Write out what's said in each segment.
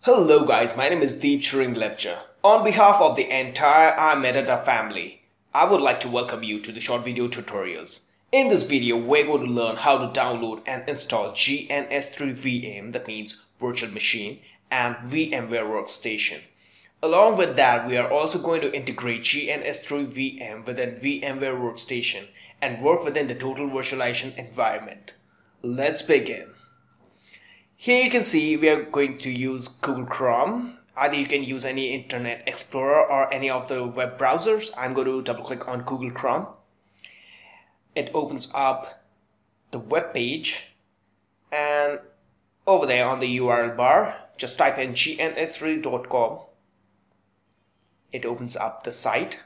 Hello guys, my name is Deep Charing Lepcha. On behalf of the entire iMedata family, I would like to welcome you to the short video tutorials. In this video, we're going to learn how to download and install GNS3 VM, that means virtual machine, and VMware Workstation. Along with that, we are also going to integrate GNS3 VM within VMware Workstation and work within the total virtualization environment. Let's begin. Here you can see we are going to use Google Chrome. Either you can use any Internet Explorer or any of the web browsers. I'm going to double click on Google Chrome. It opens up the web page, and over there on the URL bar, just type in gns3.com. It opens up the site.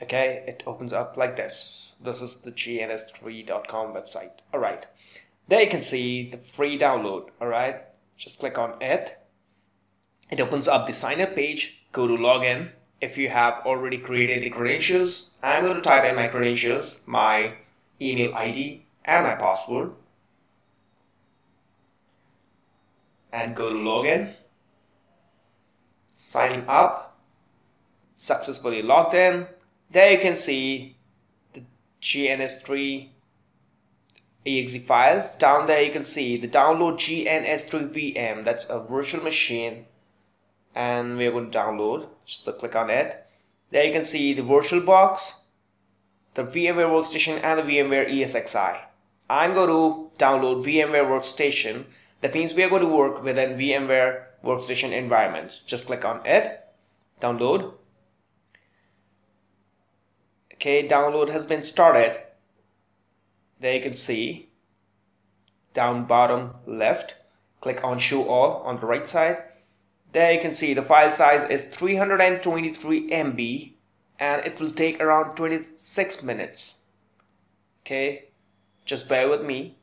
Okay, it opens up like this. This is the gns3.com website. All right. There you can see the free download, alright? Just click on it. It opens up the sign up page. Go to login. If you have already created the credentials, I'm going to type in my credentials, my email ID and my password. And go to login. Signing up. Successfully logged in. There you can see the GNS3 EXE files. Down there you can see the download GNS3 VM, that's a virtual machine, and we're going to download. Just click on it. There you can see the VirtualBox, the VMware Workstation and the VMware ESXi. I'm going to download VMware Workstation. That means we are going to work within VMware Workstation environment. Just click on it. Download. Okay, download has been started. There you can see down bottom left, click on show all on the right side. There you can see the file size is 323 MB and it will take around 26 minutes. Okay, just bear with me.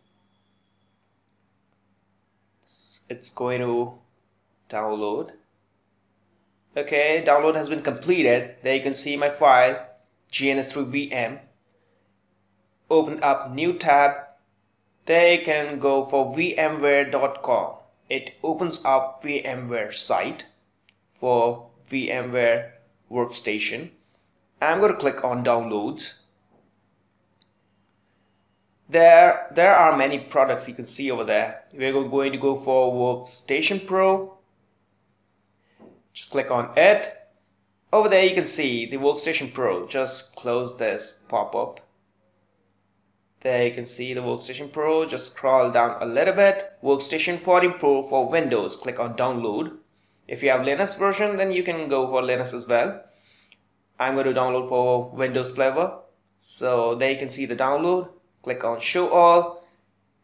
It's going to download. Okay, download has been completed. There you can see my file GNS3 VM. Open up new tab. There you can go for VMware.com. It opens up VMware site for VMware Workstation. I'm going to click on downloads. There are many products you can see over there. We're going to go for Workstation Pro. Just click on it. Over there you can see the Workstation Pro. Just close this pop-up. There you can see the Workstation Pro. Just scroll down a little bit. Workstation 14 Pro for Windows. Click on download. If you have Linux version, then you can go for Linux as well. I'm going to download for Windows Flavor. So there you can see the download. Click on show all.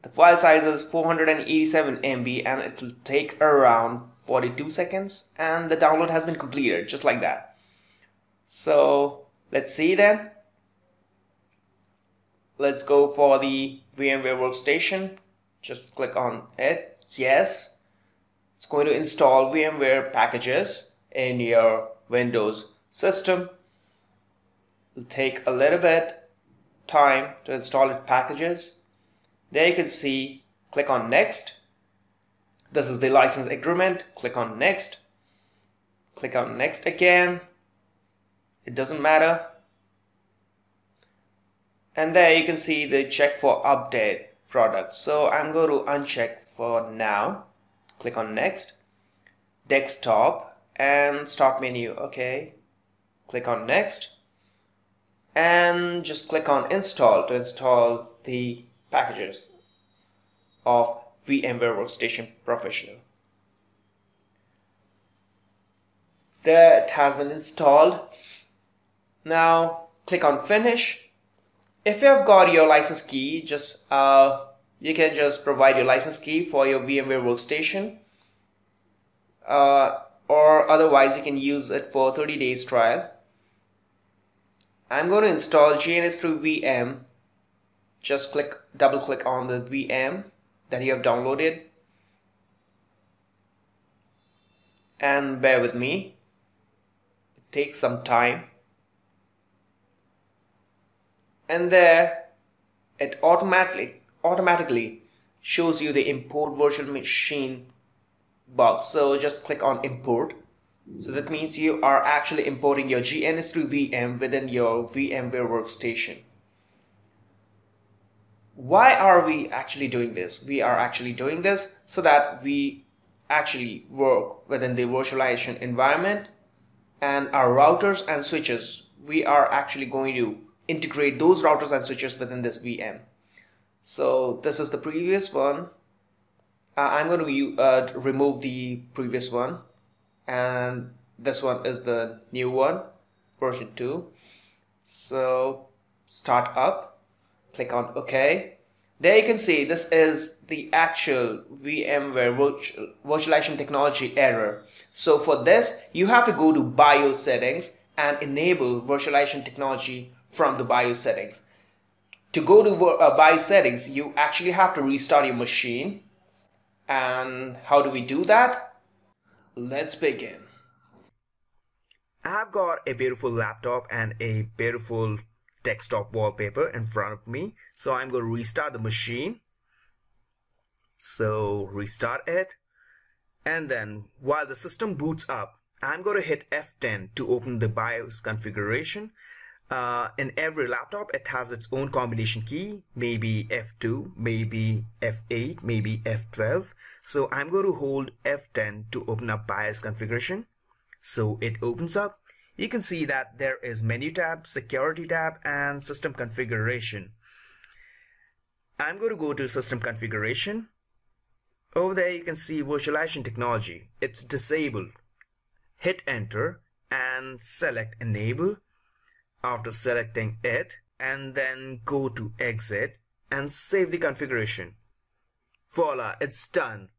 The file size is 487 MB and it will take around 42 seconds. And the download has been completed just like that. So let's see then. Let's go for the VMware Workstation. Just click on it. Yes. It's going to install VMware packages in your Windows system. It'll take a little bit time to install it packages. There you can see, click on next. This is the license agreement. Click on next. Click on next again. It doesn't matter. And there you can see the check for update product. So I'm going to uncheck for now. Click on next. Desktop and start menu. Okay. Click on next. And just click on install to install the packages of VMware Workstation Professional. That has been installed. Now click on finish. If you have got your license key, just you can just provide your license key for your VMware Workstation, or otherwise you can use it for 30 days trial. I'm going to install GNS3 VM. Just double click on the VM that you have downloaded, and bear with me. take some time, and there it automatically shows you the import virtual machine box. So just click on import. So that means you are actually importing your GNS3 VM within your VMware workstation. Why are we actually doing this? We are actually doing this so that we actually work within the virtualization environment, and our routers and switches, we are actually going to integrate those routers and switches within this VM. So this is the previous one. I'm going to remove the previous one, and this one is the new one, version 2. So start up, click on OK. There you can see this is the actual VMware virtualization technology error. So for this, you have to go to BIOS settings and enable virtualization technology from the BIOS settings. To go to BIOS settings, you actually have to restart your machine. And how do we do that? Let's begin. I've got a beautiful laptop and a beautiful desktop wallpaper in front of me, so I'm going to restart the machine. So restart it, and then while the system boots up, I'm going to hit F10 to open the BIOS configuration. In every laptop, it has its own combination key, maybe F2, maybe F8, maybe F12. So I'm going to hold F10 to open up BIOS configuration. So it opens up. You can see that there is menu tab, security tab, and system configuration. I'm going to go to system configuration. Over there you can see virtualization technology. It's disabled. Hit enter and select enable. After selecting it, and then go to exit and save the configuration. Voila, it's done.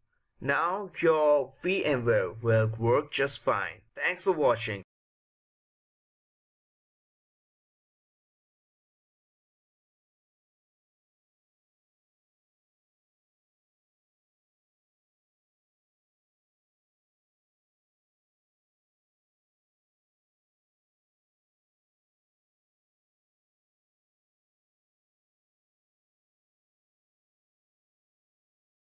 Now your VMware will work just fine. Thanks for watching.